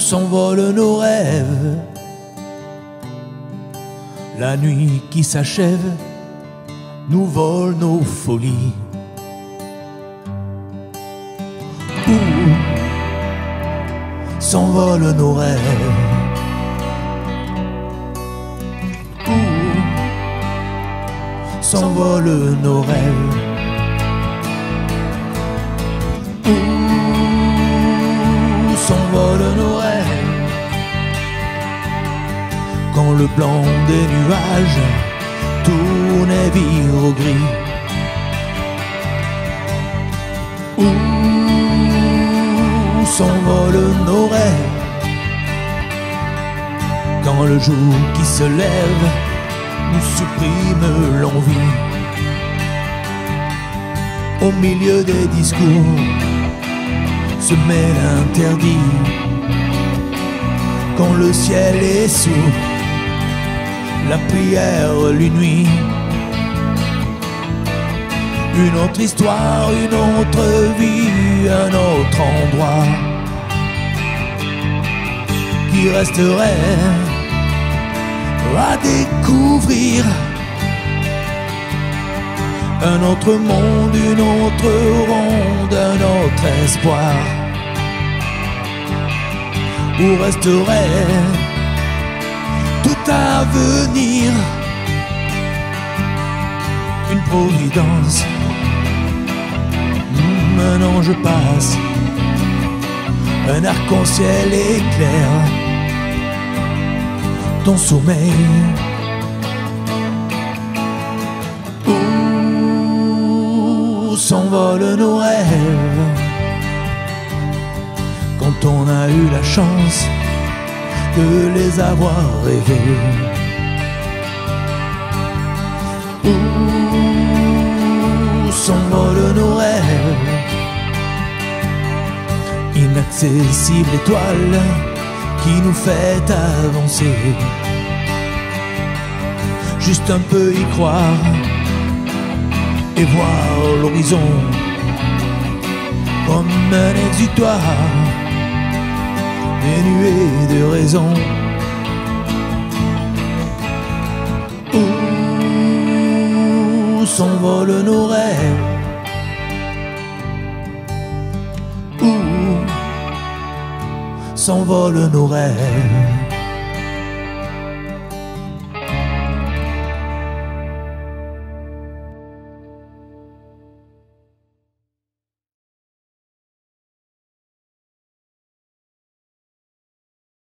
s'envolent nos rêves. La nuit qui s'achève nous vole nos folies. Où s'envolent nos rêves? Où s'envolent nos rêves? Où s'envolent nos rêves? Quand le blanc des nuages tourne et vire au gris. Où s'envolent nos rêves? Quand le jour qui se lève nous supprime l'envie. Au milieu des discours se mêle l'interdit. Quand le ciel est sourd, la prière lui nuit. Une autre histoire, une autre vie, un autre endroit qui resterait à découvrir. Un autre monde, une autre ronde, un autre espoir. Où resterait tout à venir? Une providence, un ange passe, un arc-en-ciel éclaire ton sommeil. Où s'envolent nos rêves? Quand on a eu la chance de les avoir rêvés. Où s'envolent nos rêves? Inaccessible étoile qui nous fait avancer. Juste un peu y croire et voir l'horizon comme un exutoire dénué de raison. Où s'envolent nos rêves? Où s'envolent nos rêves?